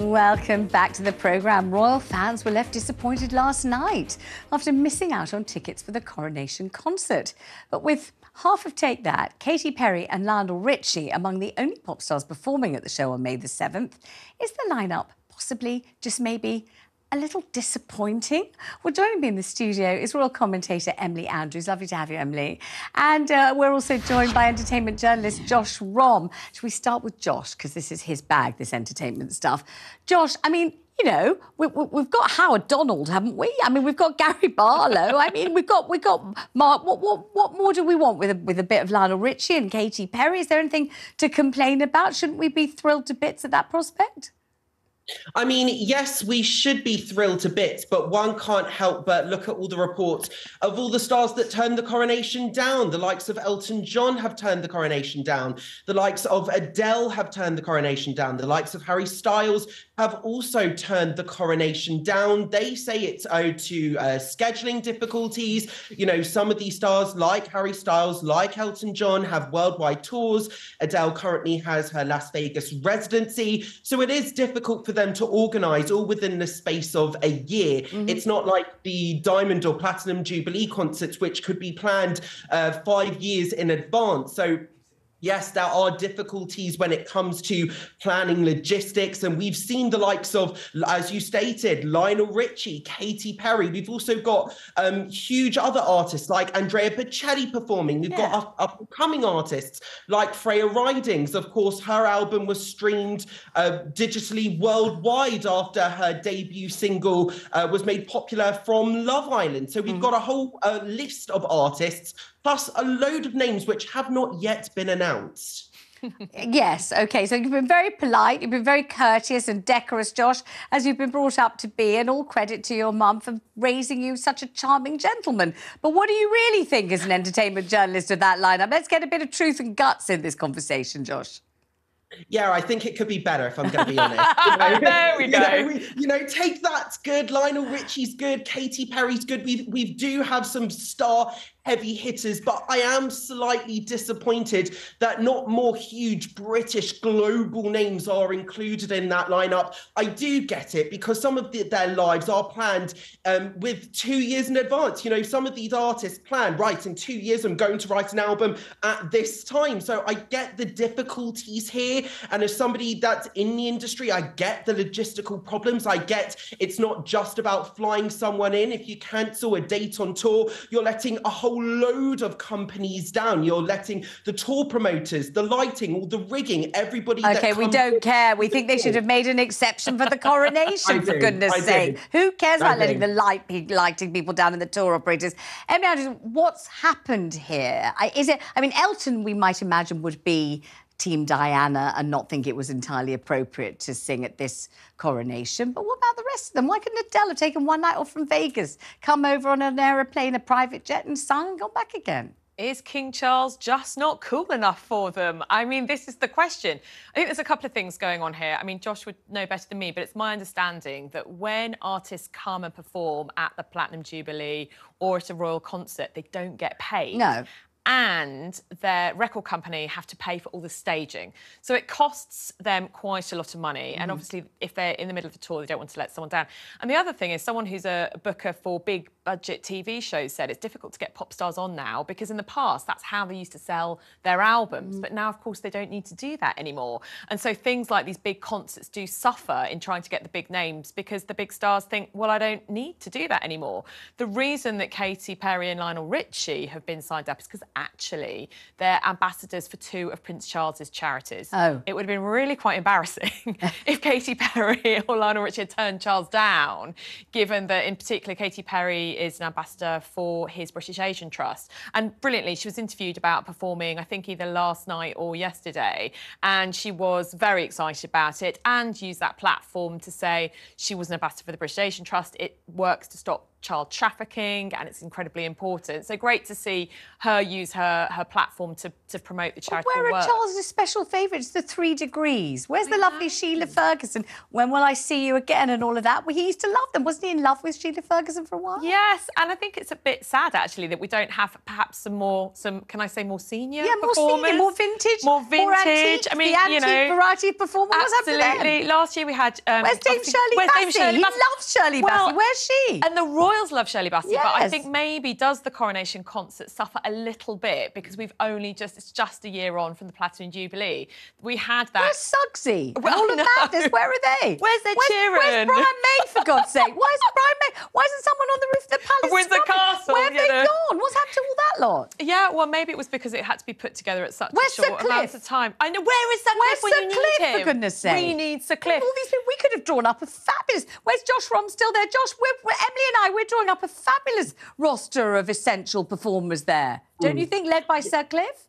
Welcome back to the programme. Royal fans were left disappointed last night after missing out on tickets for the coronation concert. But with half of Take That, Katy Perry and Lionel Richie among the only pop stars performing at the show on May the 7th, is the lineup possibly, just maybe, a little disappointing? Well, joining me in the studio is royal commentator Emily Andrews. Lovely to have you, Emily. And we're also joined by entertainment journalist Josh Rom. Should we start with Josh? Because this is his bag, this entertainment stuff. Josh, I mean, you know, we've got Howard Donald, haven't we? I mean, we've got Gary Barlow. I mean, we've got Mark. What more do we want with a bit of Lionel Richie and Katy Perry? Is there anything to complain about? Shouldn't we be thrilled to bits at that prospect? I mean, yes, we should be thrilled to bits, but one can't help but look at all the reports of all the stars that turned the coronation down. The likes of Elton John have turned the coronation down. The likes of Adele have turned the coronation down. The likes of Harry Styles have also turned the coronation down. They say it's owed to scheduling difficulties. You know, some of these stars like Harry Styles, like Elton John, have worldwide tours. Adele currently has her Las Vegas residency. So it is difficult for them to organise all within the space of a year. Mm-hmm. It's not like the Diamond or Platinum Jubilee concerts, which could be planned 5 years in advance. So yes, there are difficulties when it comes to planning logistics. And we've seen the likes of, as you stated, Lionel Richie, Katy Perry. We've also got huge other artists like Andrea Bocelli performing. We've got up-and-coming artists like Freya Ridings. Of course, her album was streamed digitally worldwide after her debut single was made popular from Love Island. So we've got a whole list of artists, plus a load of names which have not yet been announced. Yes, OK, so you've been very polite, you've been very courteous and decorous, Josh, as you've been brought up to be, and all credit to your mum for raising you such a charming gentleman. But what do you really think as an entertainment journalist of that lineup? Let's get a bit of truth and guts in this conversation, Josh. Yeah, I think it could be better, if I'm going to be honest. You know, there we go. You know, Take That's good, Lionel Richie's good, Katy Perry's good. We do have some star heavy hitters, but I am slightly disappointed that not more huge British global names are included in that lineup. I do get it, because some of their lives are planned with 2 years in advance. You know, some of these artists plan, right, in 2 years I'm going to write an album at this time. So I get the difficulties here. And as somebody that's in the industry, I get the logistical problems. I get it's not just about flying someone in. If you cancel a date on tour, you're letting a whole load of companies down. You're letting the tour promoters, the lighting, all the rigging, everybody. OK, we don't care. We think they should have made an exception for the coronation, for goodness sake. Who cares about letting the lighting people down and the tour operators? Emily Andrews, what's happened here? I mean, Elton, we might imagine, would be Team Diana and not think it was entirely appropriate to sing at this coronation. But what about the rest of them? Why couldn't Adele have taken one night off from Vegas, come over on an aeroplane, a private jet, and sung and gone back again? Is King Charles just not cool enough for them? I mean, this is the question. I think there's a couple of things going on here. I mean, Josh would know better than me, but it's my understanding that when artists come and perform at the Platinum Jubilee or at a royal concert, they don't get paid. No. And their record company have to pay for all the staging. So it costs them quite a lot of money. And obviously, if they're in the middle of a tour, they don't want to let someone down. And the other thing is, someone who's a booker for big budget TV shows said it's difficult to get pop stars on now, because in the past, that's how they used to sell their albums. But now, of course, they don't need to do that anymore. And so things like these big concerts do suffer in trying to get the big names, because the big stars think, well, I don't need to do that anymore. The reason that Katy Perry and Lionel Richie have been signed up is because actually they're ambassadors for two of Prince Charles's charities. Oh. It would have been really quite embarrassing if Katy Perry or Lionel Richie had turned Charles down, given that, in particular, Katy Perry is an ambassador for his British Asian Trust. And brilliantly, she was interviewed about performing, I think, either last night or yesterday, and she was very excited about it and used that platform to say she was an ambassador for the British Asian Trust. It works to stop child trafficking, and it's incredibly important. So great to see her use her platform to promote the charitable work. Where are Charles's special favourites? The Three Degrees. Where's the lovely Sheila Ferguson? When will I see you again? And all of that. Well, he used to love them. Wasn't he in love with Sheila Ferguson for a while? Yes, and I think it's a bit sad actually that we don't have perhaps some can I say more senior? Yeah, more senior, more vintage, more antique. I mean, the antique variety performance. Absolutely. Last year we had. Where's Dame Shirley Bassey? He loves Shirley Bassey. Where's she? And the Royals love Shirley Bassey, yes. But I think maybe does the coronation concert suffer a little bit because we've only it's just a year on from the Platinum Jubilee. We had that. Where's Sugsy? Well, all of Madness, where are they? Where's Cheering? Where's Brian May, for God's sake? Why is Brian May? Why isn't someone on the roof of the palace? With the castle, where have they gone? What's happened to all that lot? Yeah, well, maybe it was because it had to be put together at such a short amount of time. I know. Where is Sir Cliff when you need him? Where's Sir Cliff, for goodness sake? We need Sir Cliff. All these people, we could have drawn up a fabulous. Where's Josh Rom still there? Josh, Emily and I, we're drawing up a fabulous roster of essential performers there. Don't you think, led by Sir Cliff?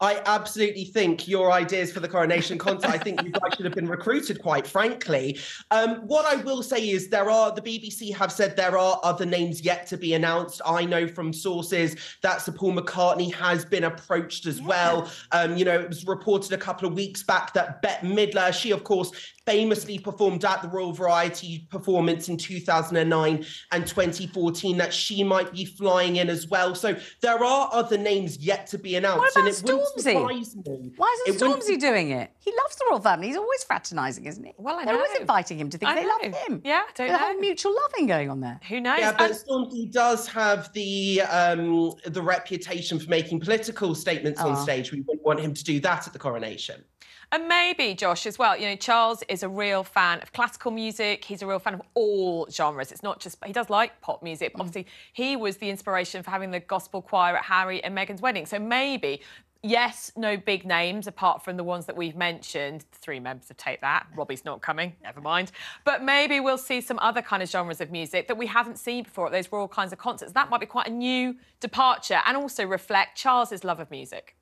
I absolutely think your ideas for the coronation concert, I think you guys should have been recruited, quite frankly. What I will say is the BBC have said there are other names yet to be announced. I know from sources that Sir Paul McCartney has been approached as well. You know, it was reported a couple of weeks back that Bette Midler, she, of course, famously performed at the Royal Variety Performance in 2009 and 2014, that she might be flying in as well. So there are other names yet to be announced. What about Stormzy? Why isn't Stormzy doing it? He loves the Royal Family. He's always fraternising, isn't he? Well, I know. They're always inviting him to think they love him. Yeah, I don't know. There's a whole mutual loving going on there. Who knows? Yeah, but Stormzy does have the reputation for making political statements on stage. We wouldn't want him to do that at the coronation. And maybe, Josh, as well, you know, Charles is a real fan of classical music. He's a real fan of all genres. It's not just... He does like pop music. But obviously, he was the inspiration for having the gospel choir at Harry and Meghan's wedding. So maybe... Yes, no big names, apart from the ones that we've mentioned. The three members of Take That. Robbie's not coming, never mind. But maybe we'll see some other kind of genres of music that we haven't seen before at those royal kinds of concerts. That might be quite a new departure and also reflect Charles's love of music.